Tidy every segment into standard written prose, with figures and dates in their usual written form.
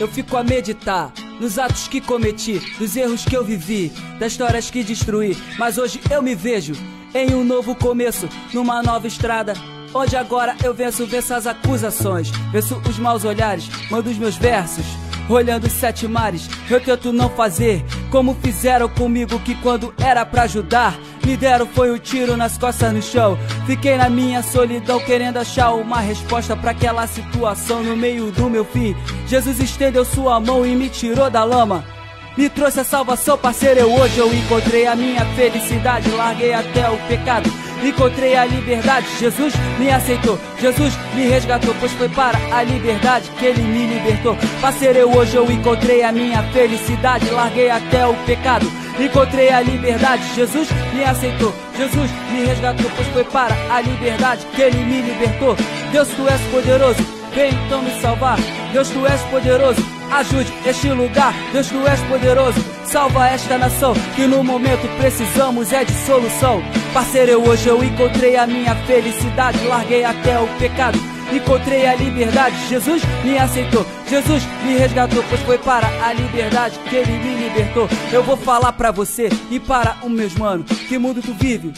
eu fico a meditar nos atos que cometi, dos erros que eu vivi, das histórias que destruí. Mas hoje eu me vejo em um novo começo, numa nova estrada, onde agora eu venço as acusações, venço os maus olhares, mando os meus versos olhando os sete mares. Eu tento não fazer como fizeram comigo, que quando era pra ajudar me deram foi um tiro nas costas no chão. Fiquei na minha solidão querendo achar uma resposta pra aquela situação. No meio do meu fim, Jesus estendeu sua mão e me tirou da lama, me trouxe a salvação, parceiro. Hoje eu encontrei a minha felicidade, larguei até o pecado, encontrei a liberdade. Jesus me aceitou, Jesus me resgatou, pois foi para a liberdade que ele me libertou. Parceiro, hoje eu encontrei a minha felicidade, larguei até o pecado, encontrei a liberdade. Jesus me aceitou, Jesus me resgatou, pois foi para a liberdade que ele me libertou. Deus, tu és poderoso, vem então me salvar. Deus, tu és poderoso, ajude este lugar. Deus, tu és poderoso, salva esta nação, que no momento precisamos é de solução. Parceiro, hoje eu encontrei a minha felicidade, larguei até o pecado, encontrei a liberdade. Jesus me aceitou, Jesus me resgatou, pois foi para a liberdade que ele me libertou. Eu vou falar pra você e para os meus manos, que mundo tu vive?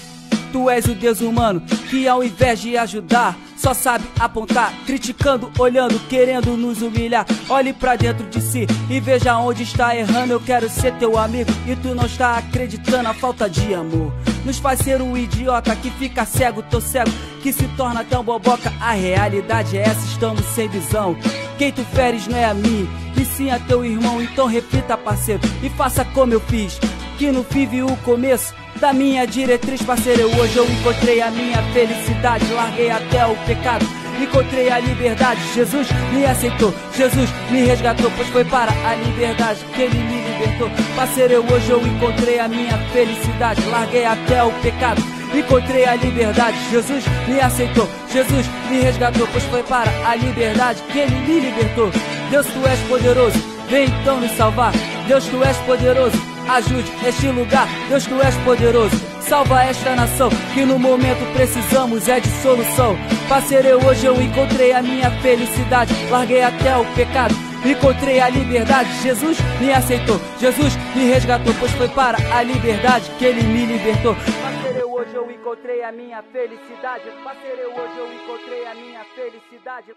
Tu és o Deus humano, que ao invés de ajudar só sabe apontar, criticando, olhando, querendo nos humilhar. Olhe pra dentro de si e veja onde está errando. Eu quero ser teu amigo e tu não está acreditando. A falta de amor nos faz ser um idiota, que fica cego, tô cego, que se torna tão boboca. A realidade é essa, estamos sem visão. Quem tu feres não é a mim, e sim a teu irmão. Então repita, parceiro, e faça como eu fiz, que não vive o começo da minha diretriz. Parceiro, hoje eu encontrei a minha felicidade, larguei até o pecado, encontrei a liberdade. Jesus me aceitou, Jesus me resgatou, pois foi para a liberdade que ele me libertou. Parceiro, hoje eu encontrei a minha felicidade, larguei até o pecado, encontrei a liberdade. Jesus me aceitou, Jesus me resgatou, pois foi para a liberdade que ele me libertou. Deus, tu és poderoso, vem então nos salvar. Deus, tu és poderoso, ajude este lugar. Deus, tu és poderoso, salva esta nação, que no momento precisamos é de solução. Parceiro, hoje eu encontrei a minha felicidade, larguei até o pecado, encontrei a liberdade. Jesus me aceitou, Jesus me resgatou, pois foi para a liberdade que ele me libertou. Parceiro, hoje eu encontrei a minha felicidade, parceiro, hoje eu encontrei a minha felicidade.